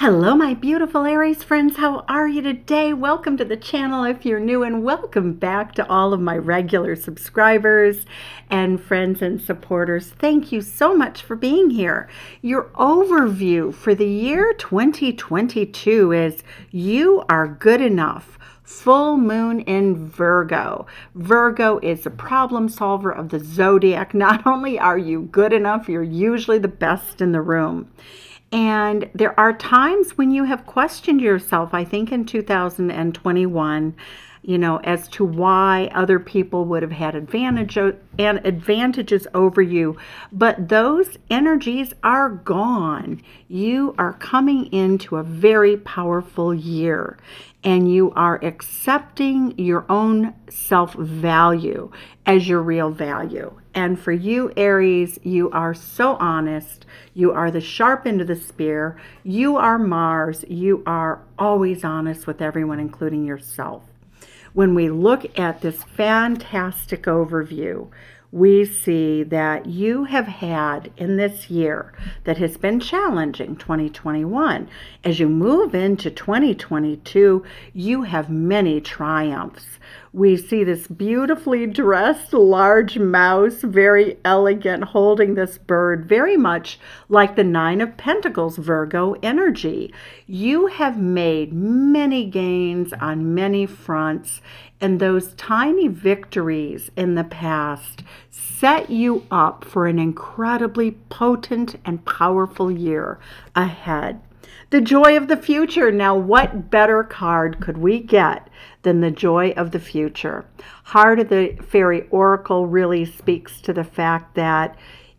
Hello my beautiful Aries friends, how are you today? Welcome to the channel if you're new, and welcome back to all of my regular subscribers and friends and supporters. Thank you so much for being here. Your overview for the year 2022 is you are good enough. Full moon in Virgo. Virgo is the problem solver of the zodiac. Not only are you good enough, you're usually the best in the room. And there are times when you have questioned yourself, I think in 2021, you know, as to why other people would have had advantages over you. But those energies are gone. You are coming into a very powerful year, and you are accepting your own self-value as your real value. And for you, Aries, you are so honest. You are the sharp end of the spear. You are Mars. You are always honest with everyone, including yourself. When we look at this fantastic overview, we see that you have had in this year that has been challenging, 2021. As you move into 2022, you have many triumphs. We see this beautifully dressed large mouse, very elegant, holding this bird, very much like the Nine of Pentacles Virgo energy. You have made many gains on many fronts, and those tiny victories in the past set you up for an incredibly potent and powerful year ahead. The joy of the future. Now, what better card could we get than the joy of the future? Heart of the Fairy Oracle really speaks to the fact that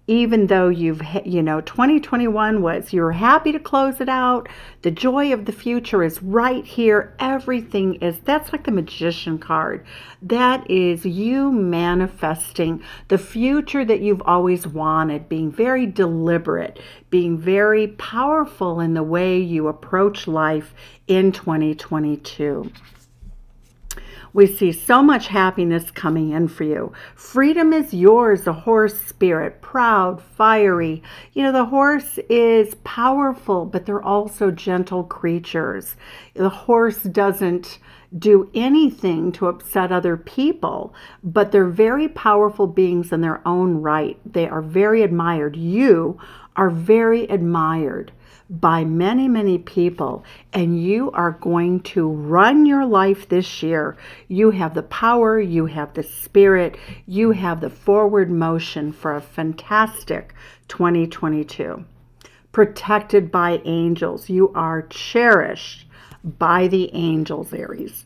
even though you've, 2021 was, you're happy to close it out. The joy of the future is right here. Everything is, that's like the Magician card. That is you manifesting the future that you've always wanted, being very deliberate, being very powerful in the way you approach life in 2022. We see so much happiness coming in for you. Freedom is yours, the horse spirit, proud, fiery. You know, the horse is powerful, but they're also gentle creatures. The horse doesn't do anything to upset other people, but they're very powerful beings in their own right. They are very admired. You are very admired by many, many people, and you are going to run your life this year. You have the power, you have the spirit, you have the forward motion for a fantastic 2022. Protected by angels. You are cherished by the angels, Aries.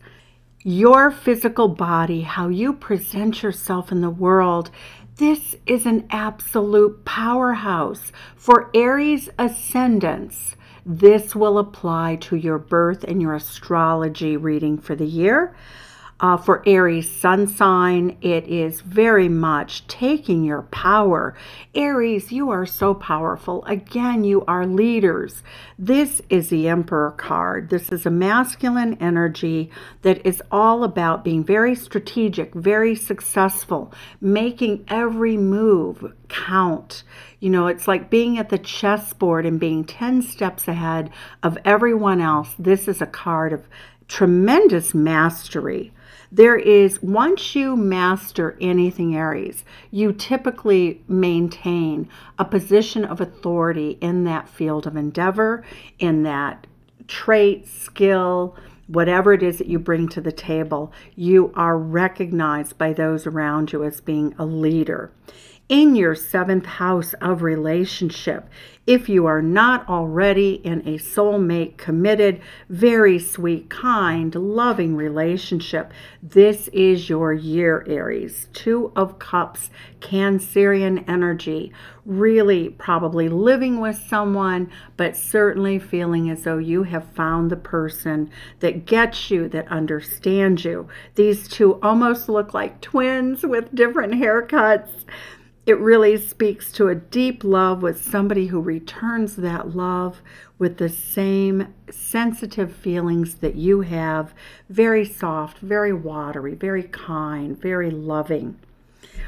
Your physical body, how you present yourself in the world, this is an absolute powerhouse. For Aries ascendants, this will apply to your birth and your astrology reading for the year. For Aries sun sign, it is very much taking your power. Aries, you are so powerful. Again, you are leaders. This is the Emperor card. This is a masculine energy that is all about being very strategic, very successful, making every move count. You know, it's like being at the chessboard and being 10 steps ahead of everyone else. This is a card of tremendous mastery. There is, once you master anything, Aries, you typically maintain a position of authority in that field of endeavor, in that trait, skill, whatever it is that you bring to the table. You are recognized by those around you as being a leader. In your seventh house of relationship, if you are not already in a soulmate, committed, very sweet, kind, loving relationship, this is your year, Aries. Two of Cups, Cancerian energy, really probably living with someone, but certainly feeling as though you have found the person that gets you, that understands you. These two almost look like twins with different haircuts. It really speaks to a deep love with somebody who returns that love with the same sensitive feelings that you have. Very soft, very watery, very kind, very loving.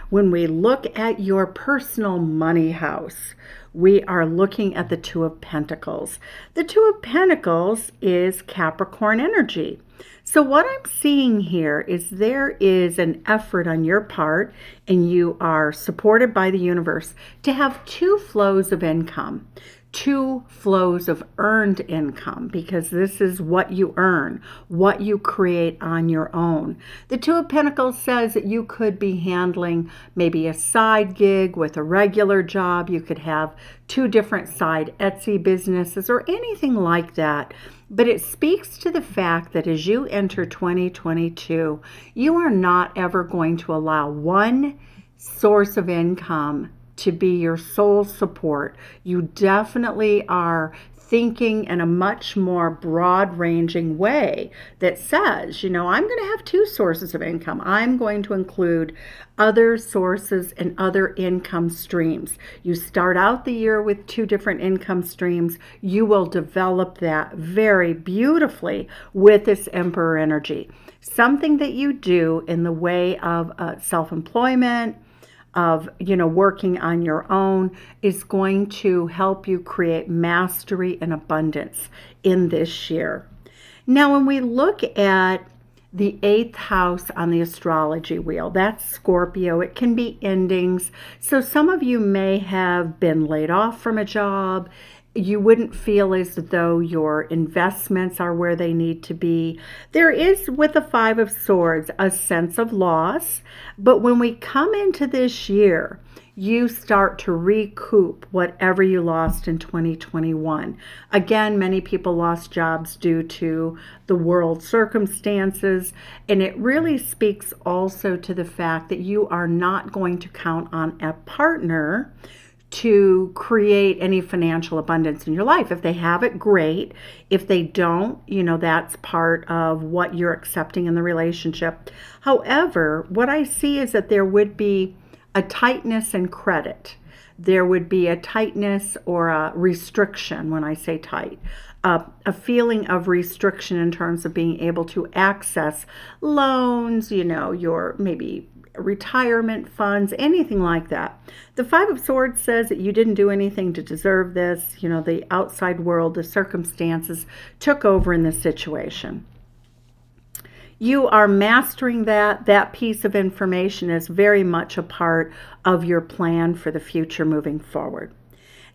When we look at your personal money house, we are looking at the Two of Pentacles. The Two of Pentacles is Capricorn energy. So what I'm seeing here is there is an effort on your part, and you are supported by the universe to have two flows of income, two flows of earned income, because this is what you earn, what you create on your own. The Two of Pentacles says that you could be handling maybe a side gig with a regular job. You could have two different side Etsy businesses or anything like that. But it speaks to the fact that as you enter 2022, you are not ever going to allow one source of income to be your sole support. You definitely are thinking in a much more broad-ranging way that says, you know, I'm going to have two sources of income. I'm going to include other sources and other income streams. You start out the year with two different income streams. You will develop that very beautifully with this Emperor energy. Something that you do in the way of self-employment, of, you know, working on your own, is going to help you create mastery and abundance in this year. Now, when we look at the eighth house on the astrology wheel, that's Scorpio. It can be endings. So some of you may have been laid off from a job. You wouldn't feel as though your investments are where they need to be. There is, with the Five of Swords, a sense of loss. But when we come into this year, you start to recoup whatever you lost in 2021. Again, many people lost jobs due to the world circumstances, and it really speaks also to the fact that you are not going to count on a partner to create any financial abundance in your life. If they have it, great. If they don't, you know, that's part of what you're accepting in the relationship. However, what I see is that there would be a tightness in credit. There would be a tightness or a restriction, when I say tight, a feeling of restriction in terms of being able to access loans, you know, your maybe retirement funds, anything like that. The Five of Swords says that you didn't do anything to deserve this. You know, the outside world, the circumstances took over in this situation. You are mastering that. That piece of information is very much a part of your plan for the future moving forward.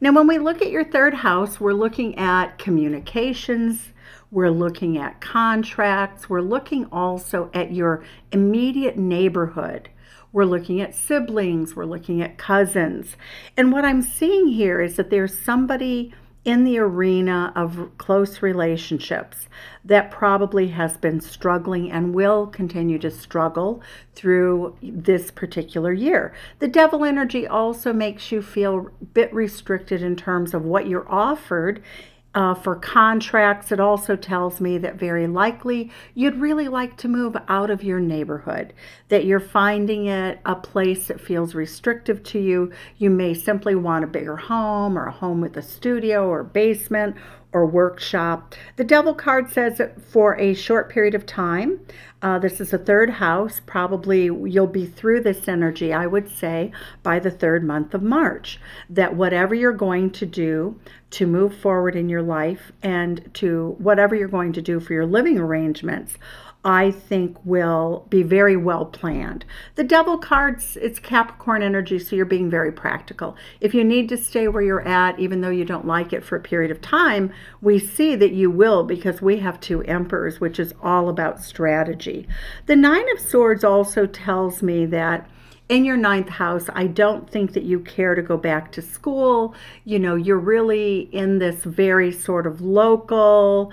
Now, when we look at your third house, we're looking at communications, we're looking at contracts, we're looking also at your immediate neighborhood. We're looking at siblings, we're looking at cousins. And what I'm seeing here is that there's somebody in the arena of close relationships that probably has been struggling and will continue to struggle through this particular year. The Devil energy also makes you feel a bit restricted in terms of what you're offered for contracts. It also tells me that very likely you'd really like to move out of your neighborhood, that you're finding it a place that feels restrictive to you. You may simply want a bigger home, or a home with a studio or basement or workshop. The Devil card says that for a short period of time, this is the third house, probably you'll be through this energy, I would say, by the third month of March, that whatever you're going to do to move forward in your life and to whatever you're going to do for your living arrangements, I think will be very well planned. The Devil cards, it's Capricorn energy, so you're being very practical. If you need to stay where you're at, even though you don't like it for a period of time, we see that you will, because we have two emperors, which is all about strategy. The Nine of Swords also tells me that in your ninth house, I don't think that you care to go back to school. You know, you're really in this very sort of local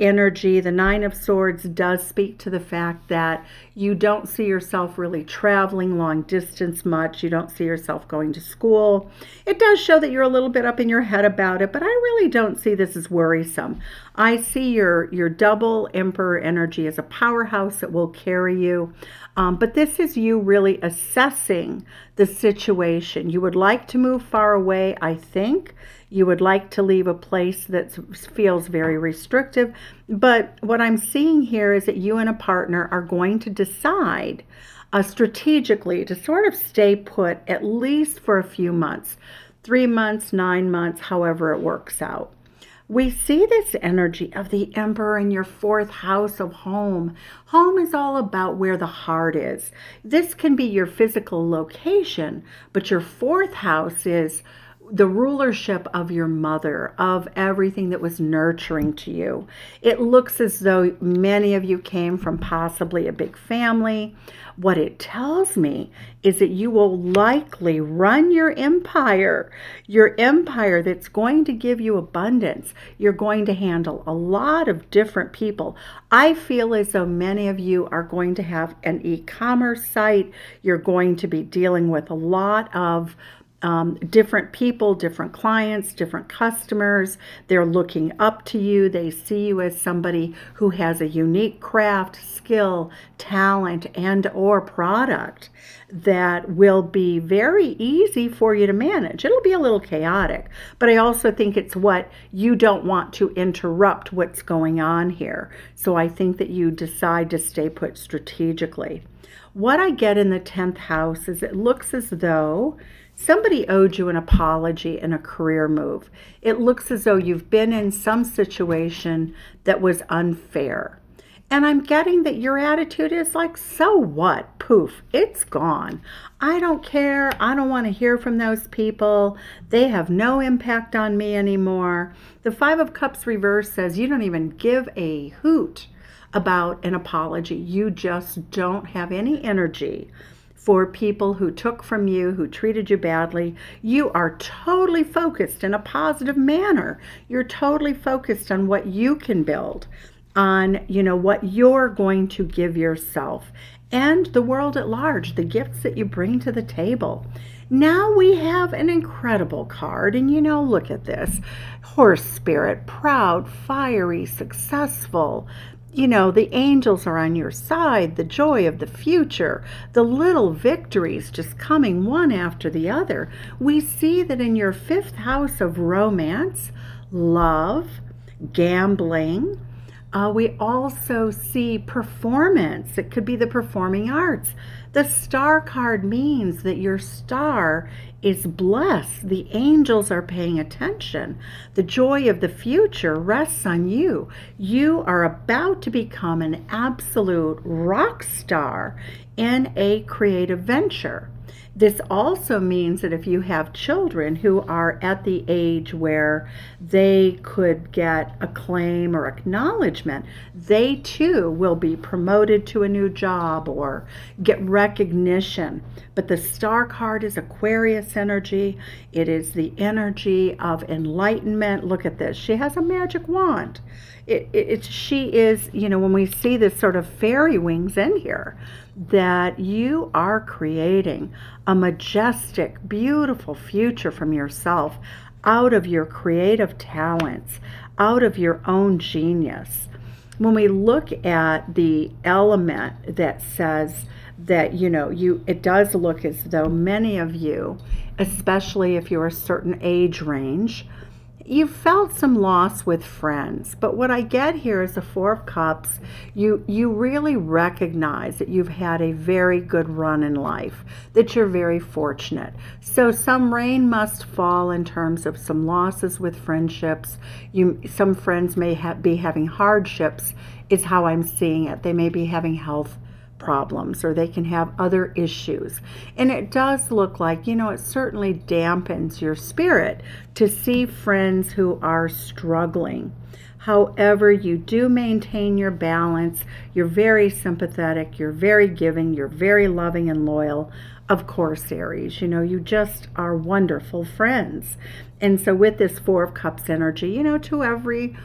energy. The Nine of Swords does speak to the fact that you don't see yourself really traveling long distance much. You don't see yourself going to school. It does show that you're a little bit up in your head about it, but I really don't see this as worrisome. I see your double Emperor energy as a powerhouse that will carry you. But this is you really assessing the situation. You would like to move far away, I think. You would like to leave a place that feels very restrictive. But what I'm seeing here is that you and a partner are going to decide strategically to sort of stay put at least for a few months, 3 months, 9 months, however it works out. We see this energy of the Emperor in your fourth house of home. Home is all about where the heart is. This can be your physical location, but your fourth house is the rulership of your mother, of everything that was nurturing to you. It looks as though many of you came from possibly a big family. What it tells me is that you will likely run your empire that's going to give you abundance. You're going to handle a lot of different people. I feel as though many of you are going to have an e-commerce site. You're going to be dealing with a lot of different people, different clients, different customers. They're looking up to you. They see you as somebody who has a unique craft, skill, talent, and or product that will be very easy for you to manage. It'll be a little chaotic, but I also think it's what you don't want to interrupt what's going on here. So I think that you decide to stay put strategically. What I get in the 10th house is it looks as though somebody owed you an apology and a career move. It looks as though you've been in some situation that was unfair. And I'm getting that your attitude is like, so what? Poof, it's gone. I don't care. I don't want to hear from those people. They have no impact on me anymore. The Five of Cups reverse says you don't even give a hoot about an apology. You just don't have any energy for people who took from you, who treated you badly. You are totally focused in a positive manner. You're totally focused on what you can build, on, you know, what you're going to give yourself and the world at large, the gifts that you bring to the table. Now we have an incredible card, and you know, look at this. Horse spirit, proud, fiery, successful. You know, the angels are on your side, the joy of the future, the little victories just coming one after the other. We see that in your fifth house of romance, love, gambling. We also see performance. It could be the performing arts. The star card means that your star is blessed. The angels are paying attention. The joy of the future rests on you. You are about to become an absolute rock star in a creative venture. This also means that if you have children who are at the age where they could get acclaim or acknowledgement, they too will be promoted to a new job or get recognition. But the star card is Aquarius energy. It is the energy of enlightenment. Look at this. She has a magic wand. She is, you know, when we see this sort of fairy wings in here, that you are creating a majestic, beautiful future from yourself, out of your creative talents, out of your own genius. When we look at the element that says that, you know, it does look as though many of you, especially if you're a certain age range, you felt some loss with friends. But what I get here is the Four of Cups. You really recognize that you've had a very good run in life, that you're very fortunate. So some rain must fall in terms of some losses with friendships. Some friends may be having hardships, is how I'm seeing it. They may be having health problems, or they can have other issues. And it does look like, you know, it certainly dampens your spirit to see friends who are struggling. However, you do maintain your balance. You're very sympathetic, you're very giving, you're very loving and loyal. Of course, Aries, you know, you just are wonderful friends. And so with this Four of Cups energy, you know, to every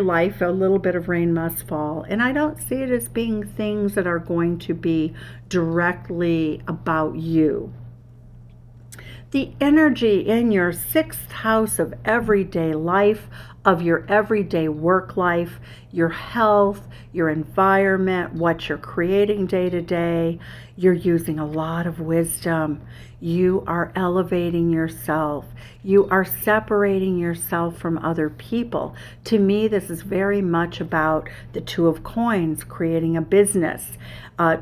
life, a little bit of rain must fall. And I don't see it as being things that are going to be directly about you. The energy in your sixth house of everyday life of your everyday work life, your health, your environment, what you're creating day to day. You're using a lot of wisdom. You are elevating yourself. You are separating yourself from other people. To me, this is very much about the Two of Coins, creating a business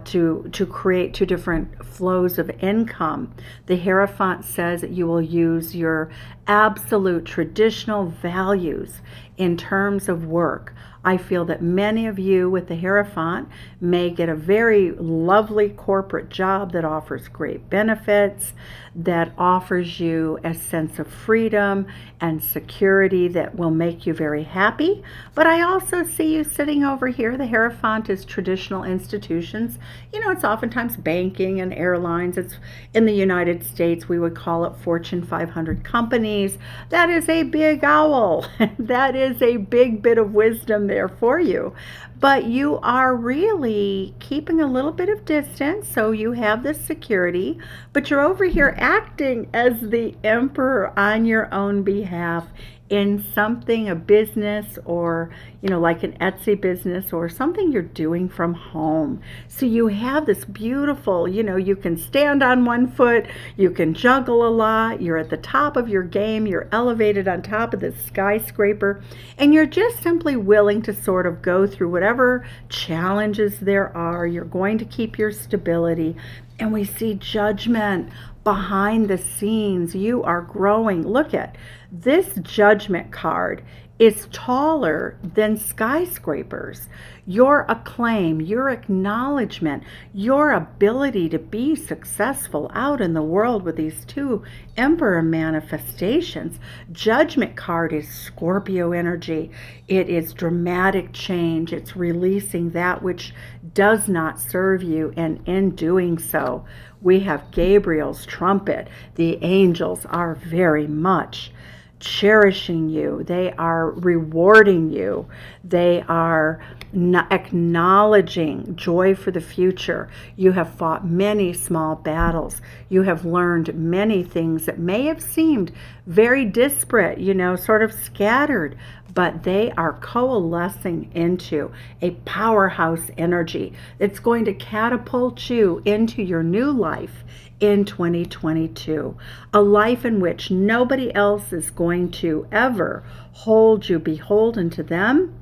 to create two different flows of income. The Hierophant says that you will use your absolute traditional values in terms of work. I feel that many of you with the Hierophant may get a very lovely corporate job that offers great benefits, that offers you a sense of freedom and security that will make you very happy. But I also see you sitting over here. The Hierophant is traditional institutions. You know, it's oftentimes banking and airlines. It's in the United States, we would call it Fortune 500 companies. That is a big owl. That is a big bit of wisdom there for you. But you are really keeping a little bit of distance, so you have this security, but you're over here acting as the Emperor on your own behalf in something, a business, or, you know, like an Etsy business or something you're doing from home. So you have this beautiful, you know, you can stand on one foot, you can juggle a lot, you're at the top of your game, you're elevated on top of this skyscraper, and you're just simply willing to sort of go through whatever challenges there are. You're going to keep your stability. And we see judgment behind the scenes. You are growing. Look at this Judgment card. Is taller than skyscrapers. Your acclaim, your acknowledgement, your ability to be successful out in the world with these two Emperor manifestations. Judgment card is Scorpio energy. It is dramatic change. It's releasing that which does not serve you, and in doing so, we have Gabriel's trumpet. The angels are very much cherishing you. They are rewarding you. They are acknowledging joy for the future. You have fought many small battles. You have learned many things that may have seemed very disparate, you know, sort of scattered, but they are coalescing into a powerhouse energy that's going to catapult you into your new life in 2022, a life in which nobody else is going to ever hold you beholden to them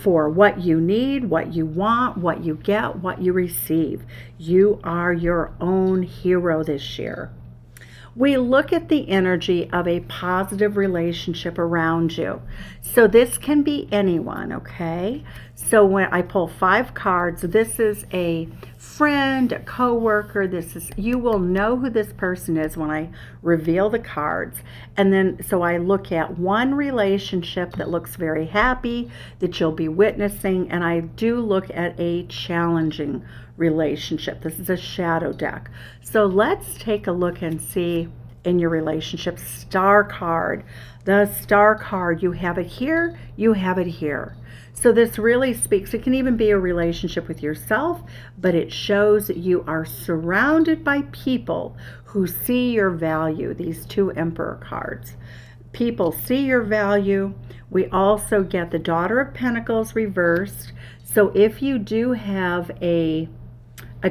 for what you need, what you want, what you get, what you receive. You are your own hero this year. We look at the energy of a positive relationship around you. So this can be anyone, okay? So when I pull 5 cards, this is a friend, a coworker. This is, you will know who this person is when I reveal the cards. And then, so I look at one relationship that looks very happy, that you'll be witnessing, and I do look at a challenging relationship. This is a shadow deck. So let's take a look and see in your relationship. Star card. The Star card, you have it here, you have it here. So this really speaks. It can even be a relationship with yourself, but it shows that you are surrounded by people who see your value. These two Emperor cards. People see your value. We also get the Daughter of Pentacles reversed. So if you do have a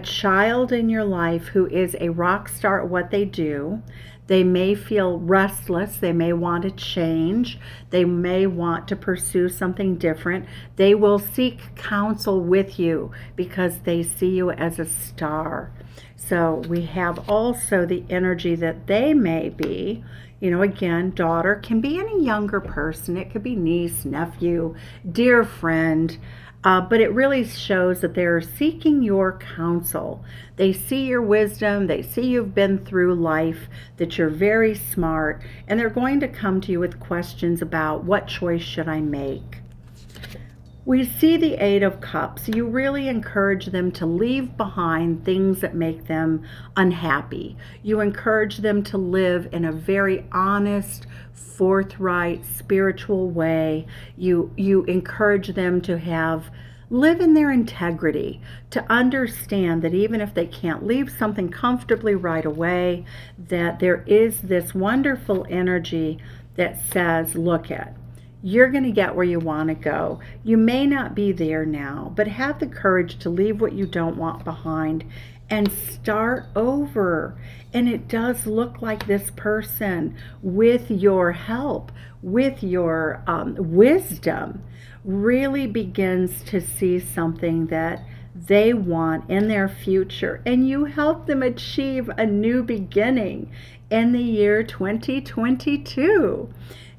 child in your life who is a rock star at what they do, they may feel restless. They may want to change. They may want to pursue something different. They will seek counsel with you because they see you as a star. So we have also the energy that they may be, you know, again, daughter, can be any younger person. It could be niece, nephew, dear friend. But it really shows that they're seeking your counsel. They see your wisdom. They see you've been through life, that you're very smart, and they're going to come to you with questions about what choice should I make. We see the Eight of Cups. You really encourage them to leave behind things that make them unhappy. You encourage them to live in a very honest, forthright, spiritual way. You encourage them to live in their integrity, to understand that even if they can't leave something comfortably right away, that there is this wonderful energy that says, look at, you're going to get where you want to go. You may not be there now, but have the courage to leave what you don't want behind and start over. And it does look like this person, with your help, with your wisdom, really begins to see something that they want in their future, and you help them achieve a new beginning in the year 2022.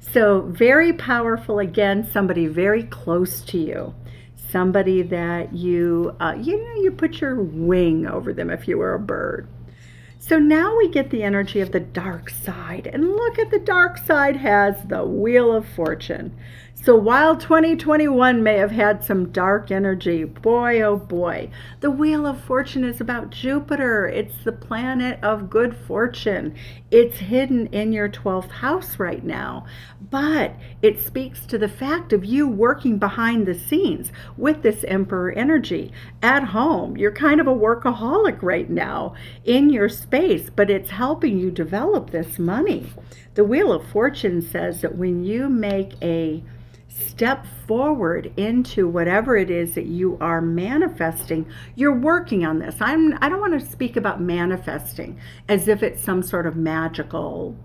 So very powerful. Again, somebody very close to you, somebody that you you put your wing over them if you were a bird. So now we get the energy of the dark side, and look at the dark side has the Wheel of Fortune. So while 2021 may have had some dark energy, boy, oh boy, the Wheel of Fortune is about Jupiter. It's the planet of good fortune. It's hidden in your 12th house right now, but it speaks to the fact of you working behind the scenes with this Emperor energy. At home, you're kind of a workaholic right now in your space, but it's helping you develop this money. The Wheel of Fortune says that when you make a step forward into whatever it is that you are manifesting, you're working on this. I don't want to speak about manifesting as if it's some sort of magical,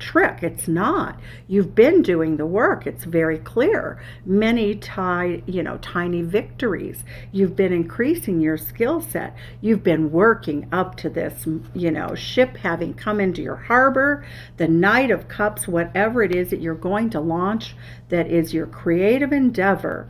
trick. It's not. You've been doing the work. It's very clear. Many tiny victories. You've been increasing your skill set. You've been working up to this, ship having come into your harbor, the Knight of Cups, whatever it is that you're going to launch that is your creative endeavor.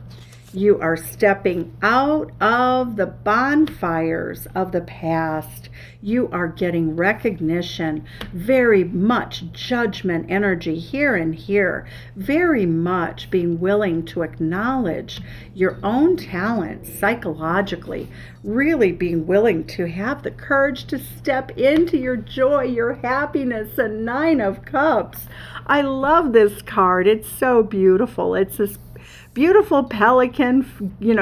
You are stepping out of the bonfires of the past. You are getting recognition, very much judgment energy here and here, very much being willing to acknowledge your own talents psychologically, really being willing to have the courage to step into your joy, your happiness, and Nine of Cups. I love this card. It's so beautiful. It's this beautiful pelican,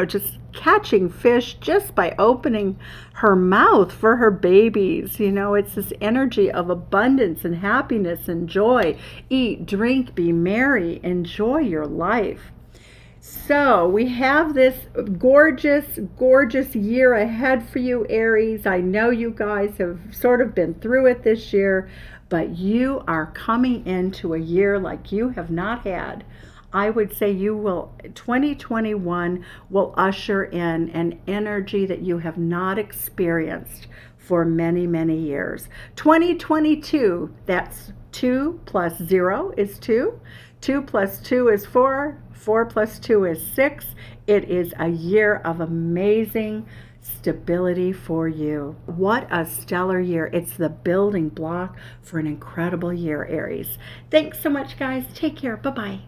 just catching fish just by opening her mouth for her babies. It's this energy of abundance and happiness and joy. Eat, drink, be merry, enjoy your life. So we have this gorgeous, gorgeous year ahead for you, Aries. I know you guys have sort of been through it this year, but you are coming into a year like you have not had. I would say 2021 will usher in an energy that you have not experienced for many, many years. 2022, that's 2 + 0 is 2. 2 + 2 is 4. 4 + 2 is 6. It is a year of amazing stability for you. What a stellar year. It's the building block for an incredible year, Aries. Thanks so much, guys. Take care. Bye-bye.